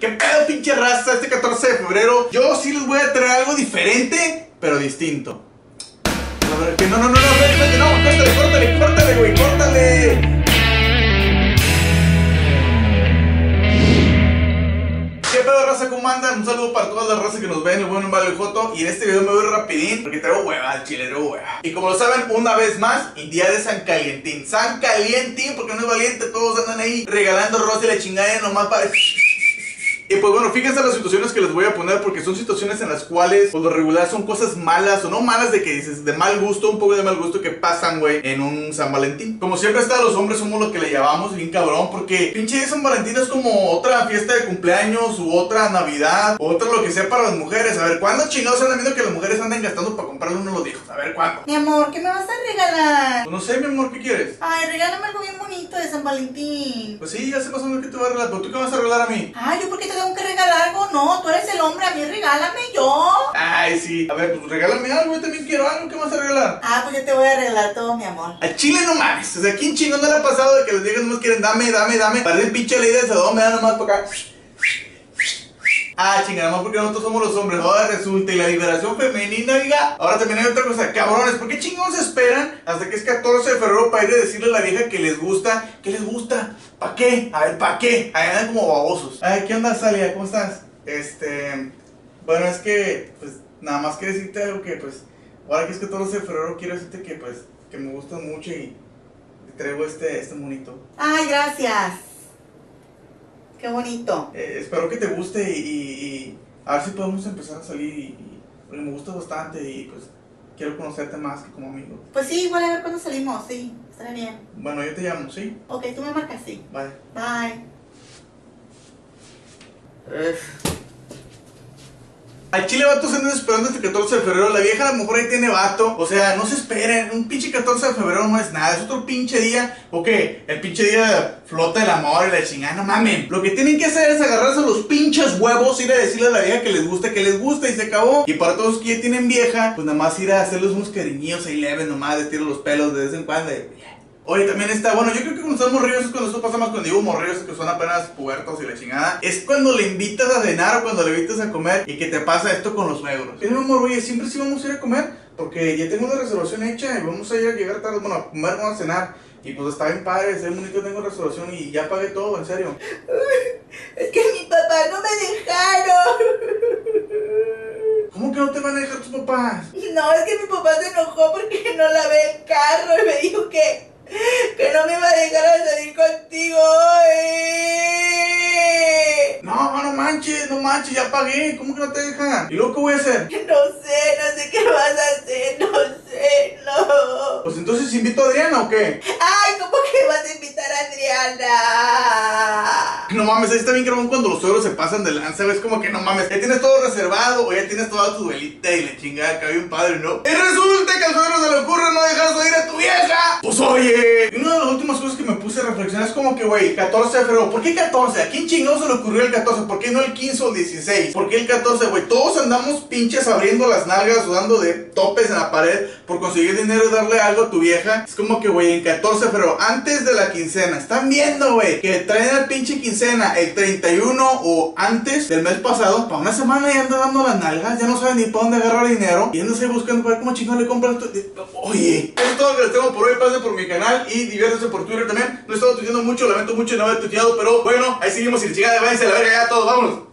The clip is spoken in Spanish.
¿Qué pedo, pinche raza? Este 14 de febrero yo sí les voy a traer algo diferente, pero distinto. Que no, espérate, no, córtale, güey, córtale. ¿Qué pedo, raza? ¿Cómo andan? Un saludo para todas las razas que nos ven, el buen Vale Joto. Y en este video me voy rapidín porque traigo hueva, chile, traigo hueva. Y como lo saben, una vez más, el día de San Calientín. San Calientín, porque no es valiente, todos andan ahí regalando rosa y la chingada nomás para... Y pues bueno, fíjense las situaciones que les voy a poner, porque son situaciones en las cuales por lo regular son cosas malas, o no malas, de que dices, de mal gusto, un poco de mal gusto, que pasan, güey, en un San Valentín. Como siempre está, los hombres somos lo que le llamamos bien cabrón, porque pinche San Valentín es como otra fiesta de cumpleaños, u otra Navidad, u otra lo que sea para las mujeres. A ver, ¿cuándo chingados andan viendo que las mujeres andan gastando para comprarle uno de los hijos? A ver, ¿cuándo? Mi amor, ¿qué me vas a regalar? Pues no sé, mi amor, ¿qué quieres? Ay, regálame algo bien bonito de San Valentín. Pues sí, ya sé más o menos que te voy a regalar, pero ¿tú qué vas a regalar a mí? Ay, ¿yo por qué te tengo que regalar algo? No, tú eres el hombre, a mí regálame yo. Ay, sí. A ver, pues regálame algo, yo también quiero algo. ¿Qué vas a regalar? Ah, pues yo te voy a regalar todo, mi amor. Al chile no mames. O sea, ¿quién chingón no le ha pasado de que los viejas no quieren? Dame. Parece pinche ley de Sodoma, me da nomás para acá. Ah, chingada, más porque nosotros somos los hombres. Ahora resulta, y la liberación femenina, oiga. Ahora también hay otra cosa, cabrones. ¿Por qué chingados esperan hasta que es 14 de febrero para ir a decirle a la vieja que les gusta? ¿Qué les gusta? ¿Para qué? A ver, ¿para qué? Ahí andan como babosos. Ay, ¿qué onda, Salia? ¿Cómo estás? Bueno, es que, pues, nada más quería decirte algo que, pues, ahora que es 14 de febrero, quiero decirte que, pues, que me gusta mucho y te traigo este monito. Ay, gracias. Qué bonito. Espero que te guste y a ver si podemos empezar a salir porque me gusta bastante y pues quiero conocerte más que como amigo. Pues sí, igual a ver cuándo salimos, sí, estará bien. Bueno, yo te llamo, ¿sí? Ok, tú me marcas, sí. Bye. Bye. Al chile, vatos, andan esperando este 14 de febrero. La vieja a lo mejor ahí tiene vato. O sea, no se esperen. Un pinche 14 de febrero no es nada. Es otro pinche día. ¿O qué? El pinche día flota el amor y la chingada. No mamen. Lo que tienen que hacer es agarrarse a los pinches huevos, ir a decirle a la vieja que les gusta y se acabó. Y para todos los que ya tienen vieja, pues nada más ir a hacerles unos cariñillos ahí leves nomás, de tiro los pelos de vez en cuando. Oye, también está, bueno, yo creo que cuando están morrillos es cuando eso pasa más, cuando digo morrillos es que son apenas pubertos y la chingada. Es cuando le invitas a cenar o cuando le invitas a comer y que te pasa esto con los suegros. Es mi amor, oye, siempre sí vamos a ir a comer porque ya tengo una reservación hecha y vamos a ir a llegar tarde, bueno, a comer, vamos a cenar. Y pues está bien padre, es bonito, tengo reservación y ya pagué todo, en serio. Es que mi papá no me dejaron. ¿Cómo que no te van a dejar tus papás? No, es que mi papá se enojó porque no lavé el carro y me dijo que no me iba a dejar a salir contigo. No manches, no manches, ya pagué. ¿Cómo que no te dejan? ¿Y luego qué voy a hacer? No sé qué vas a hacer, no. Pues entonces invito a Adriana, ¿o qué? Ay, ¿cómo que vas a invitar a Adriana? No mames, ahí está bien grabón cuando los suegros se pasan de lanza, es como que no mames, ya tienes todo reservado o ya tienes toda tu velita y la chingada, que había un padre, ¿no? Y resulta que al suegro se le ocurre no dejar salir a tu vieja. Pues oye, una de las últimas cosas que me puse a reflexionar es como que, güey, 14 de febrero, ¿por qué 14? ¿A quién chingado se le ocurrió el 14? ¿Por qué no el 15 o el 16? ¿Por qué el 14, güey? Todos andamos pinches abriendo las nalgas o dando de topes en la pared por conseguir dinero y darle algo a tu vieja. Es como que, güey, en 14 de febrero, antes de la quincena, están viendo, güey, que traen al pinche quincena el 31 o antes del mes pasado, para una semana ya andan dando las nalgas, ya no saben ni para dónde agarrar dinero y andan buscando para ver cómo chingón le compran. Oye, eso es todo lo que les tengo por hoy. Pasen por mi canal y diviértanse por Twitter también. No he estado tuiteando mucho, lamento mucho no haber tuiteado, pero bueno, ahí seguimos sin chingada. Váyanse a la verga ya todos, vámonos.